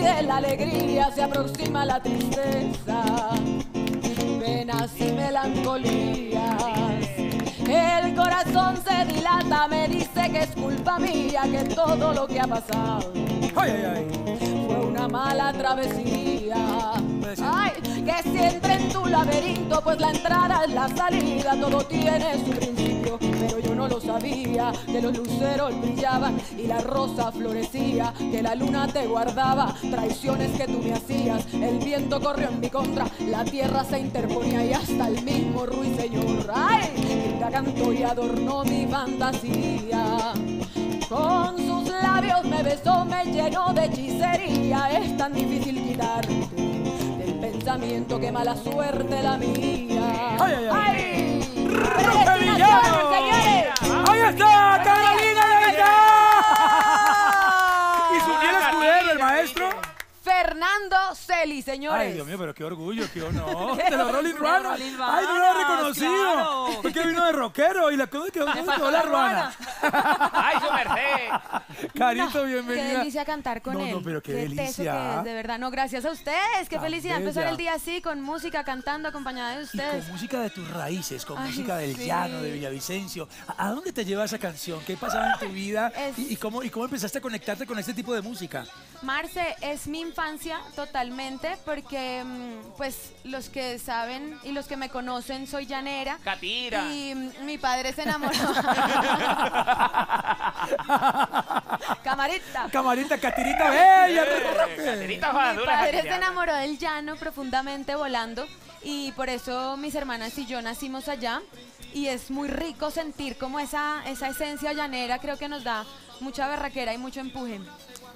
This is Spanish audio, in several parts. de la alegría se aproxima la tristeza, penas y melancolías. El corazón se dilata, me dice que es culpa mía, que todo lo que ha pasado fue una mala travesía. Ay, que siempre en tu laberinto, pues la entrada es la salida, todo tiene su principio, pero yo no lo sabía, que los luceros brillaban y la rosa florecía, que la luna te guardaba, traiciones que tú me hacías, el viento corrió en mi contra, la tierra se interponía y hasta el mismo ruiseñor, ay, grita, cantó y adornó mi fantasía. Con sus labios me besó, me llenó de hechicería, es tan difícil quitarte pensamiento, que mala suerte la mía. ¡Ay, ay, ay! ¡Rompe Villano! ¡Ahí está! ¡Carolina Gaitán! ¿Y su piel escudero, el maestro? Fernando Celis, señores. Ay, Dios mío, pero qué orgullo, qué honor. De los Rolling Ruanas. Ay, no lo he reconocido. Claro. Porque vino de rockero y la cosa quedó con la ruana. Ay, su merced. Carito, no, bienvenida. Qué delicia cantar con él. No, pero qué delicia. Que es, de verdad, no, gracias a ustedes. Qué felicidad empezar el día así, con música, cantando, acompañada de ustedes. Y con música de tus raíces, con música del llano, de Villavicencio. ¿A dónde te lleva esa canción? ¿Qué pasaba en tu vida? ¿Y cómo empezaste a conectarte con este tipo de música? Marce, es mi infancia totalmente, porque pues los que saben y los que me conocen, soy llanera. Catira. Y mi padre se enamoró. Camarita. Camarita, Catirita bella. Catirita Juanadura. Mi padre se enamoró del llano profundamente, volando, y por eso mis hermanas y yo nacimos allá. Y es muy rico sentir como esa esencia llanera, creo que nos da mucha berraquera y mucho empuje.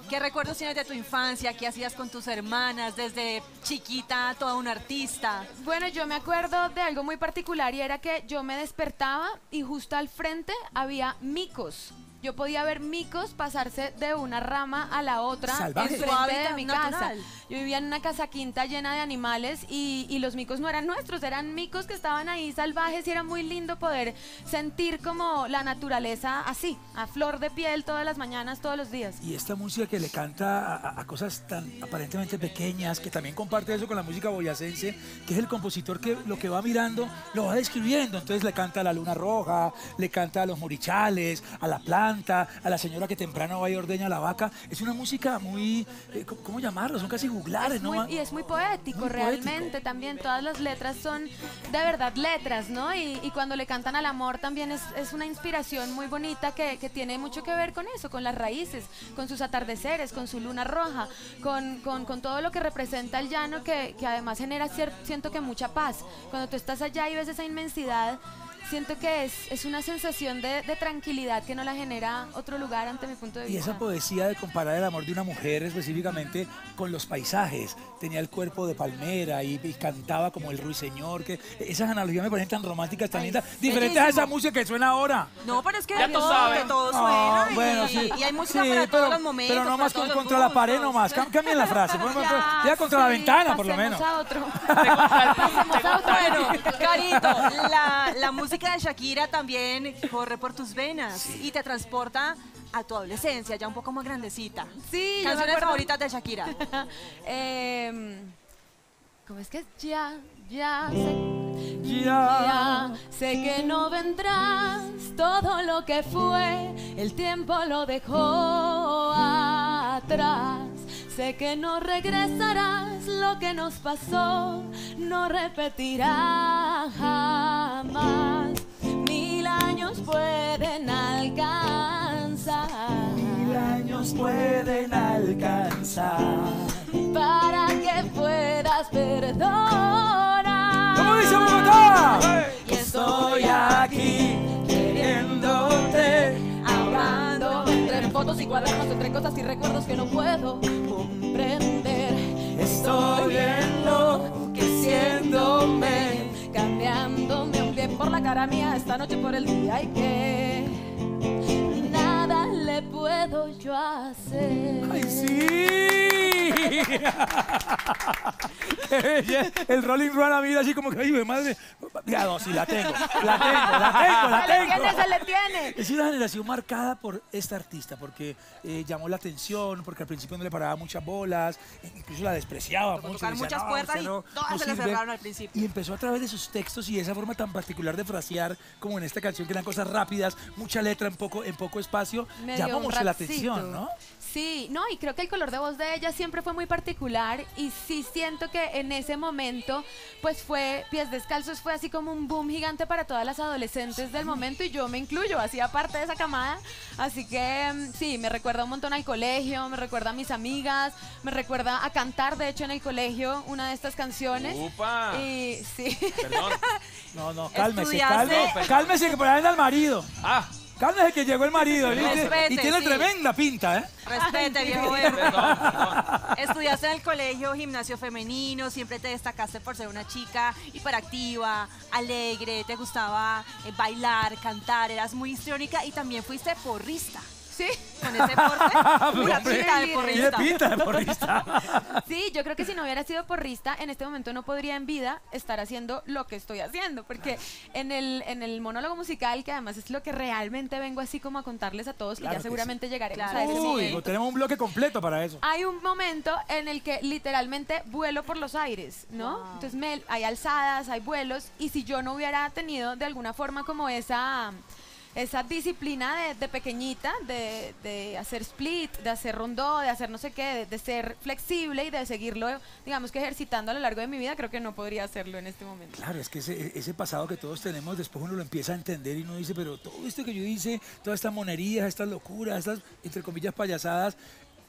¿Qué recuerdos tienes de tu infancia? ¿Qué hacías con tus hermanas? Desde chiquita, toda una artista. Bueno, yo me acuerdo de algo muy particular y era que yo me despertaba y justo al frente había micos. Yo podía ver micos pasarse de una rama a la otra. Salvaje. En frente de mi casa. Yo vivía en una casa quinta llena de animales y los micos no eran nuestros, eran micos que estaban ahí salvajes y era muy lindo poder sentir como la naturaleza así, a flor de piel todas las mañanas, todos los días. Y esta música que le canta a cosas tan aparentemente pequeñas, que también comparte eso con la música boyacense, que es el compositor que lo que va mirando lo va describiendo, entonces le canta a la luna roja, le canta a los morichales, a la planta, a la señora que temprano va y ordeña la vaca. Es una música muy, ¿cómo llamarlo? Son casi juglares, ¿no? Y es muy poético, muy realmente poético. También todas las letras son de verdad letras, ¿no? Y cuando le cantan al amor también es una inspiración muy bonita que tiene mucho que ver con eso, con las raíces, con sus atardeceres, con su luna roja, con todo lo que representa el llano, que además genera, siento que mucha paz. Cuando tú estás allá y ves esa inmensidad, siento que es una sensación de tranquilidad que no la genera otro lugar ante mi punto de vista. Y esa poesía de comparar el amor de una mujer específicamente con los paisajes. Tenía el cuerpo de palmera y cantaba como el ruiseñor. Esas analogías me parecen tan románticas, tan lindas. Diferentes a esa música que suena ahora. No, pero es que ya todo suena. Bueno, y hay música para todos los momentos. Pero no más contra la pared, no más. Cambien la frase. Ya contra la ventana, por lo menos. Pasemos a otro. Bueno, Carito, la música de Shakira también corre por tus venas y te transporta a tu adolescencia, ya un poco más grandecita. Sí, ¿canciones favoritas de Shakira? ¿Cómo es que es? Ya sé que no vendrás, todo lo que fue, el tiempo lo dejó atrás. Sé que no regresarás, lo que nos pasó no repetirá jamás. 1000 años pueden alcanzar. 1000 años pueden alcanzar. Para que puedas perdonar. ¡Cómo dice Bogotá! Y estoy aquí queriéndote, hablando entre fotos y cuadernos, entre cosas y recuerdos que no puedo comprender. Estoy enloqueciéndome, cambiándome un bien por la cara mía, esta noche por el día, y que nada le puedo yo hacer. ¡Ay, sí! El Rolling Runner mira así como que, ay, de madre. Ya, no, sí, la tengo. Se le tiene. Es una generación marcada por esta artista, porque llamó la atención, porque al principio no le paraba muchas bolas, incluso la despreciaba mucho. Tocaron muchas puertas y todas se le cerraron al principio. Y empezó a través de sus textos y esa forma tan particular de frasear, como en esta canción, que eran cosas rápidas, mucha letra en poco espacio, llamó mucho la atención, ¿no? Sí, no, y creo que el color de voz de ella siempre fue muy particular y sí siento que en ese momento, pues fue, Pies Descalzos fue así como un boom gigante para todas las adolescentes del momento y yo me incluyo, hacía parte de esa camada, así que sí, me recuerda un montón al colegio, me recuerda a mis amigas, me recuerda a cantar, de hecho en el colegio, una de estas canciones. ¡Upa! Y sí. Perdón. No, no, cálmese, cálmese que por ahí anda el marido. Ah. Cálmese que llegó el marido, respete, y tiene tremenda pinta, ¿eh? Respete, viejo verde. Estudiaste en el colegio gimnasio femenino, siempre te destacaste por ser una chica hiperactiva, alegre, te gustaba bailar, cantar, eras muy histriónica y también fuiste porrista. Sí, con ese porte, una pinta de porrista. Sí, yo creo que si no hubiera sido porrista, en este momento no podría en vida estar haciendo lo que estoy haciendo, porque en el monólogo musical, que además es lo que realmente vengo así como a contarles a todos, claro, que ya seguramente llegaremos a ese momento. Tenemos un bloque completo para eso. Hay un momento en el que literalmente vuelo por los aires, ¿no? Wow. Entonces hay alzadas, hay vuelos, y si yo no hubiera tenido de alguna forma como esa disciplina de pequeñita, de hacer split, de hacer rondó, de hacer no sé qué, de ser flexible y de seguirlo, digamos que ejercitando a lo largo de mi vida, creo que no podría hacerlo en este momento. Claro, es que ese pasado que todos tenemos, después uno lo empieza a entender y uno dice, pero todo esto que yo hice, todas estas monerías, estas locuras, estas, entre comillas, payasadas,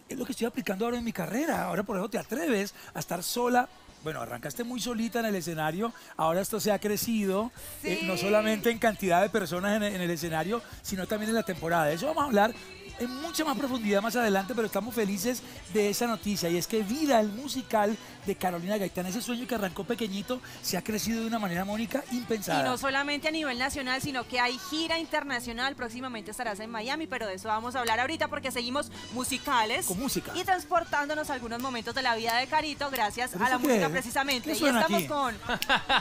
es lo que estoy aplicando ahora en mi carrera. Ahora, por eso, te atreves a estar sola. Bueno, arrancaste muy solita en el escenario, ahora esto se ha crecido, sí, no solamente en cantidad de personas en el escenario, sino también en la temporada. De eso vamos a hablar en mucha más profundidad más adelante, pero estamos felices de esa noticia. Y es que Vida, el musical de Carolina Gaitán, ese sueño que arrancó pequeñito, se ha crecido de una manera, Mónica, impensada. Y no solamente a nivel nacional, sino que hay gira internacional, próximamente estarás en Miami, pero de eso vamos a hablar ahorita porque seguimos musicales. Con música. Y transportándonos a algunos momentos de la vida de Carito gracias a la música. Precisamente, y estamos aquí con...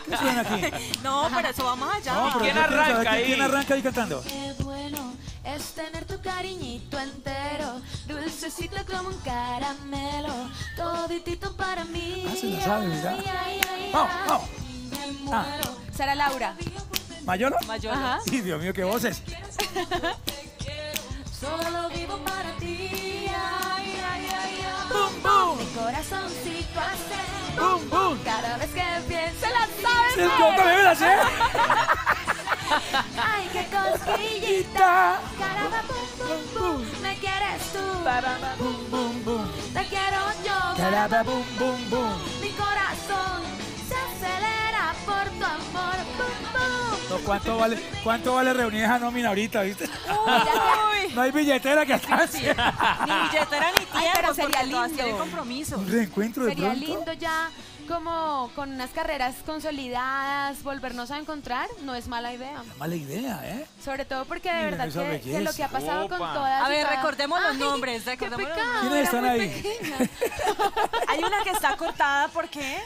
¿Qué suena aquí? No, pero eso vamos allá. No, ¿quién arranca ahí? ¿Quién arranca ahí cantando? Qué bueno es tener tu cariñito entero, dulcecito como un caramelo, toditito para mí. Ah, se lo sabe, ¿verdad? ¡Vamos, vamos! Sara Laura. ¿Mayolo? Mayolo. Ajá. Sí, Dios mío, qué voces. Solo vivo para ti, ay, ay, ay, ay. ¡Bum, bum! Mi corazoncito hace... ¡Bum, bum! Cada vez que pienso la sabes. ¡El coco me la sé! ¡Ay, qué cosquillita! Caramba, bum, bum, bum. Me quieres tú. Caramba, bum, bum, bum. Te quiero yo. Caramba, bum, bum, bum. Mi corazón se acelera por tu amor. Bum, bum. ¿Cuánto vale reunir esa nómina ahorita, viste? Uy. No hay billetera que alcance. Sí. Ni billetera ni tiempo. Ay, pero sería lindo. Compromiso. Un reencuentro de pronto. Sería lindo ya, como con unas carreras consolidadas, volvernos a encontrar, no es mala idea. No es mala idea, ¿eh? Sobre todo porque de verdad que lo que ha pasado con todas... A ver, recordemos los nombres. Recordemos los nombres. ¿Quiénes están ahí? Hay una que está cortada, ¿por qué?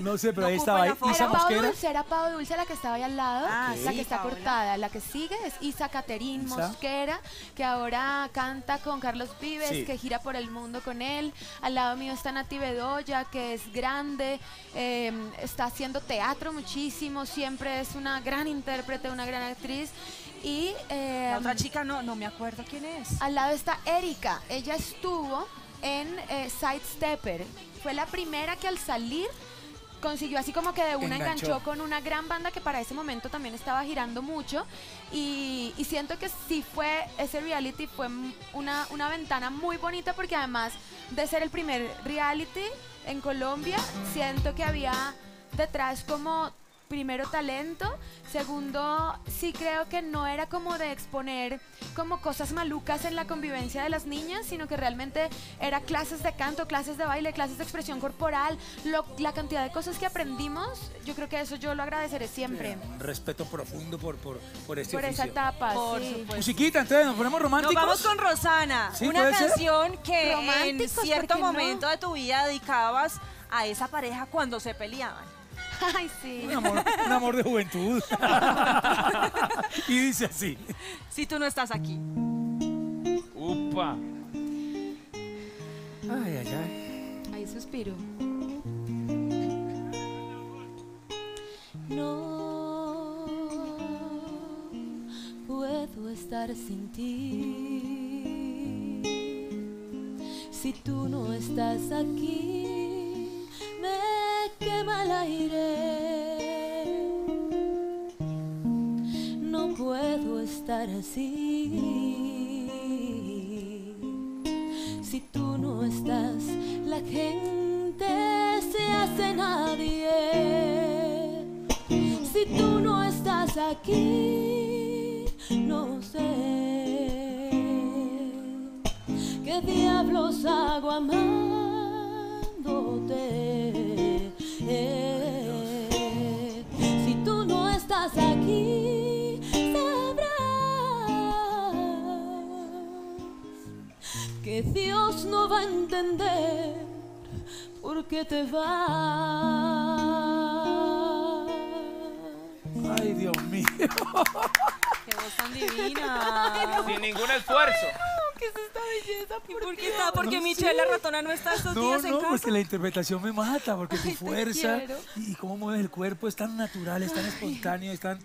No sé, pero ahí estaba. Isa Mosquera. Era Pau Dulce la que estaba ahí al lado, la que está cortada. La que sigue es Isa Caterín Mosquera, que ahora canta con Carlos Vives, que gira por el mundo con él. Al lado mío está Nati Bedoya, que es grande. Está haciendo teatro muchísimo, siempre es una gran intérprete, una gran actriz. Y la otra chica no me acuerdo quién es. Al lado está Erika, ella estuvo en Sidestepper, fue la primera que al salir consiguió así como que de una enganchó con una gran banda que para ese momento también estaba girando mucho y siento que sí fue, ese reality fue una ventana muy bonita porque además de ser el primer reality en Colombia, siento que había detrás como primero talento, segundo sí creo que no era como de exponer como cosas malucas en la convivencia de las niñas, sino que realmente era clases de canto, clases de baile, clases de expresión corporal, la cantidad de cosas que aprendimos, yo creo que eso yo lo agradeceré siempre. Un respeto profundo por este por esa etapa, por supuesto. Musiquita, entonces nos ponemos románticos. Nos vamos con Rosana, ¿sí? Una canción que en cierto momento de tu vida dedicabas a esa pareja cuando se peleaban. Ay, sí. Un amor de juventud. Y dice así. Si tú no estás aquí. Upa. Ay, ay, ay. Ahí suspiro. No puedo estar sin ti. Si tú no estás aquí, me quema el aire. No puedo estar así. Si tú no estás, la gente se hace nadie. Si tú no estás aquí, no sé qué diablos hago amándote. Si tú no estás aquí, sabrás que Dios no va a entender por qué te vas. Ay, Dios mío. Qué voz tan divina. Sin ningún esfuerzo. ¿Qué es esta belleza? ¿Por qué está? Porque no, Michelle, sí. La ratona no está estos días en casa. No, porque la interpretación me mata, porque tu fuerza y cómo mueves el cuerpo es tan natural, es tan espontáneo, es tan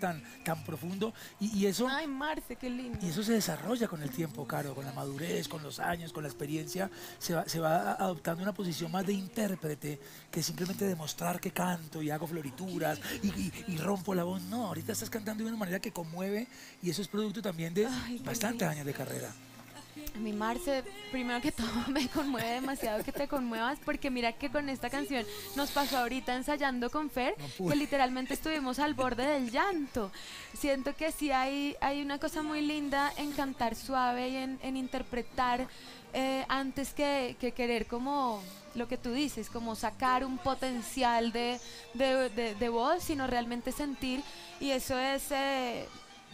profundo. Y eso... Ay, Marce, qué lindo. Y eso se desarrolla con el tiempo, Caro, con la madurez, con los años, con la experiencia. Se va adoptando una posición más de intérprete que simplemente demostrar que canto y hago florituras y rompo la voz. No, ahorita estás cantando de una manera que conmueve y eso es producto también de bastantes años de carrera. A mí, Marce, primero que todo me conmueve demasiado que te conmuevas, porque mira que con esta canción nos pasó ahorita ensayando con Fer, que literalmente estuvimos al borde del llanto. Siento que sí hay una cosa muy linda en cantar suave y en interpretar antes que querer como lo que tú dices, como sacar un potencial de voz, sino realmente sentir, y eso es...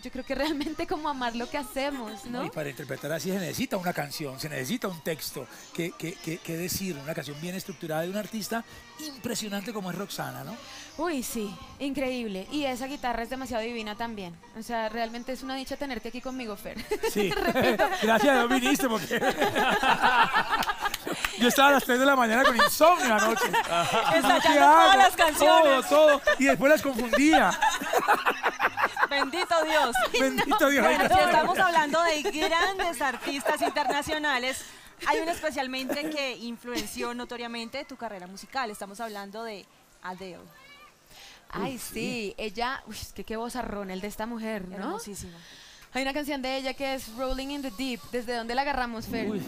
yo creo que realmente como amar lo que hacemos, ¿no? Y para interpretar así se necesita una canción, se necesita un texto que decir, una canción bien estructurada de un artista impresionante como es Roxana, ¿no? Uy, sí, increíble. Y esa guitarra es demasiado divina también. O sea, realmente es una dicha tenerte aquí conmigo, Fer. Sí, gracias, no viniste porque... Yo estaba a las 3 de la mañana con insomnio anoche. Ensayando todas las canciones. Todo. Y después las confundía. Bendito Dios. Ay, bendito no. Dios. Bueno, si estamos hablando de grandes artistas internacionales, hay uno especialmente que influenció notoriamente tu carrera musical. Estamos hablando de Adele. Ay, sí. Ella, uy, qué vozarrón el de esta mujer, ¿no? Hermosísima. Hay una canción de ella que es Rolling in the Deep. ¿Desde dónde la agarramos, Fer? Uy.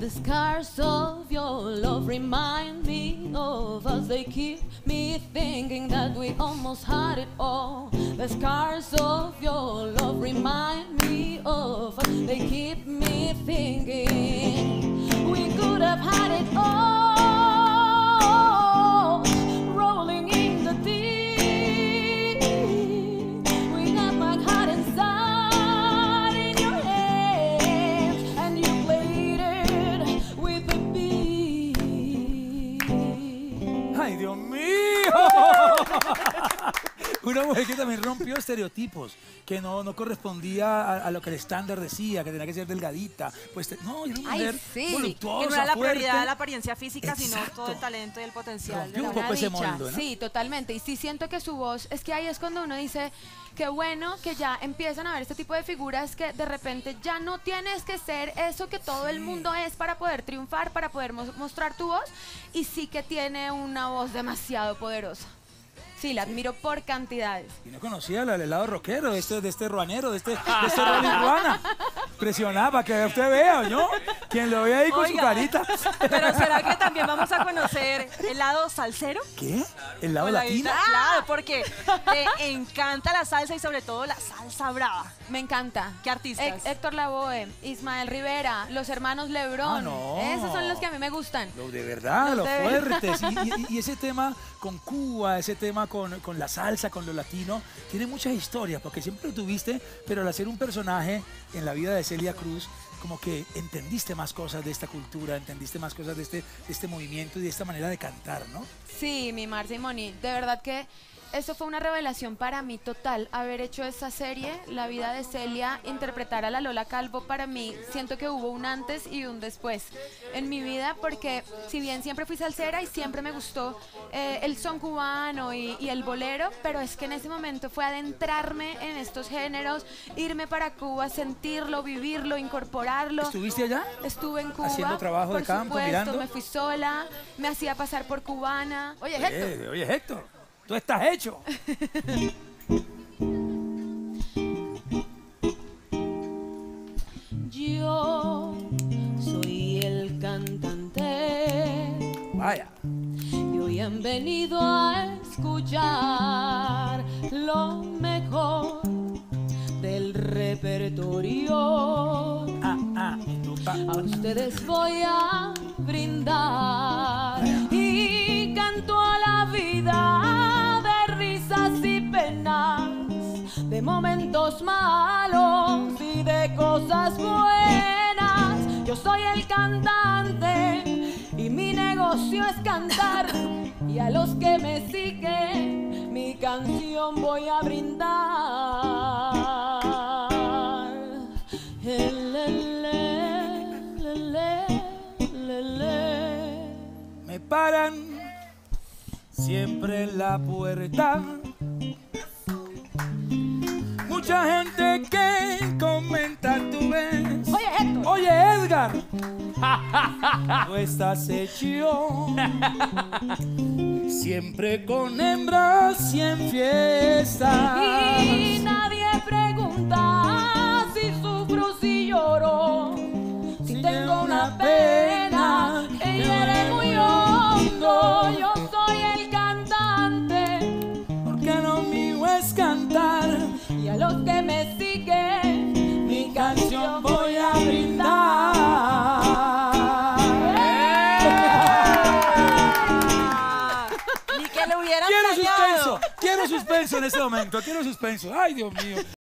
The scars of your love remind me of us. They keep me thinking that we almost had it all. The scars of your love remind me of us. They keep me thinking we could have had it all. Rolling in the deep, we got my heart inside. ¡Ay, Dios mío! Una mujer que también rompió estereotipos, que no correspondía a lo que el estándar decía, que tenía que ser delgadita. Pues no, era una mujer voluptuosa, que no era la fuerte. Prioridad de la apariencia física, exacto, sino todo el talento y el potencial. Rompió un poco ese molde, ¿no? Sí, totalmente. Y sí siento que su voz, es que ahí es cuando uno dice, qué bueno que ya empiezan a ver este tipo de figuras que de repente ya no tienes que ser eso que todo el mundo es para poder triunfar, para poder mostrar tu voz. Y sí que tiene una voz demasiado poderosa. Sí, la admiro por cantidades. Y no conocía el lado rockero de este ruanero, de este ruana. presionada para que usted vea, ¿no? Quien lo ve ahí con su carita. Pero ¿será que también vamos a conocer el lado salsero? ¿Qué? ¿El lado latino? Claro, porque te encanta la salsa y sobre todo la salsa brava. Me encanta. ¿Qué artistas? Héctor Lavoe, Ismael Rivera, los hermanos Lebrón. Ah, no. Esos son los que a mí me gustan. Los de verdad, los fuertes. Y ese tema con Cuba, ese tema con la salsa, con lo latino, tiene muchas historias, porque siempre lo tuviste, pero al hacer un personaje en la vida de Celia Cruz, como que entendiste más cosas de esta cultura, entendiste más cosas de este movimiento y de esta manera de cantar, ¿no? Sí, mi Marcia y Moni, de verdad que esto fue una revelación para mí total, haber hecho esta serie, la vida de Celia, interpretar a la Lola Calvo, para mí siento que hubo un antes y un después en mi vida, porque si bien siempre fui salsera y siempre me gustó el son cubano y el bolero, pero es que en ese momento fue adentrarme en estos géneros, irme para Cuba, sentirlo, vivirlo, incorporarlo. ¿Estuviste allá? Estuve en Cuba. ¿Haciendo trabajo de campo, por supuesto, mirando? Me fui sola, me hacía pasar por cubana. Oye, Héctor. Oye, Héctor. ¡Tú estás hecho! Yo soy el cantante. Vaya. Y hoy han venido a escuchar lo mejor del repertorio. A ustedes voy a brindar. Y canto a la vida. De momentos malos y de cosas buenas. Yo soy el cantante y mi negocio es cantar. Y a los que me siguen mi canción voy a brindar. Me paran siempre en la puerta. Mucha gente que comenta tu vez. Oye, Héctor. Oye, Edgar. Tú estás hecho. Siempre con hembras y en fiestas. Y nadie pregunta si sufro, si lloro, si tengo una pena. Que llore muy hondo. Yo soy el cantante, porque lo mío es cantar. Y a los que me siguen, mi canción voy a brindar. Ni que lo hubieran. Quiero suspenso en este momento, quiero suspenso. Ay, Dios mío.